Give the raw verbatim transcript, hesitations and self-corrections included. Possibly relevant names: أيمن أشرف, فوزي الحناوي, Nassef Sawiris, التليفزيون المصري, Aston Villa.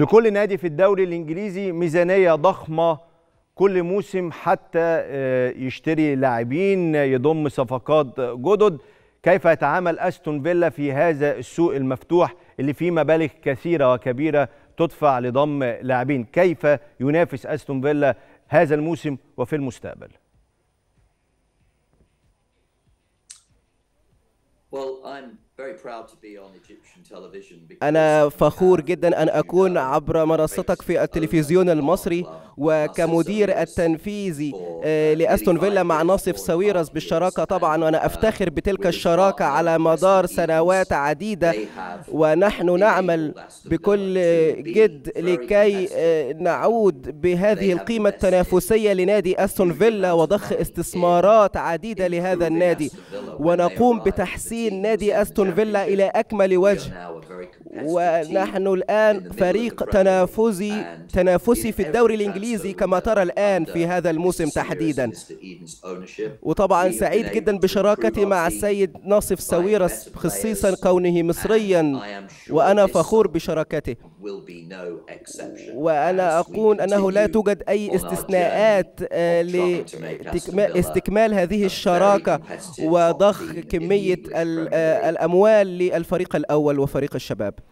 لكل نادي في الدوري الإنجليزي ميزانية ضخمة كل موسم حتى يشتري لاعبين يضم صفقات جدد. كيف يتعامل أستون فيلا في هذا السوق المفتوح اللي فيه مبالغ كثيرة وكبيرة تدفع لضم لاعبين؟ كيف ينافس أستون فيلا هذا الموسم وفي المستقبل؟ أنا فخور جدا أن أكون عبر منصتك في التلفزيون المصري وكمدير التنفيذي لأستون فيلا مع ناصف ساويرس بالشراكة طبعا، وأنا أفتخر بتلك الشراكة على مدار سنوات عديدة، ونحن نعمل بكل جد لكي نعود بهذه القيمة التنافسية لنادي أستون فيلا وضخ استثمارات عديدة لهذا النادي، ونقوم بتحسين نادي أستون فيلا إلى أكمل وجه. ونحن الآن فريق تنافسي تنافسي في الدوري الإنجليزي كما ترى الآن في هذا الموسم تحديدا. وطبعا سعيد جدا بشراكتي مع السيد ناصف ساويرس خصيصا كونه مصريا، وأنا فخور بشراكته، وأنا أقول أنه لا توجد أي استثناءات لاستكمال هذه الشراكة وضخ كمية الأموال للفريق الأول وفريق الشباب.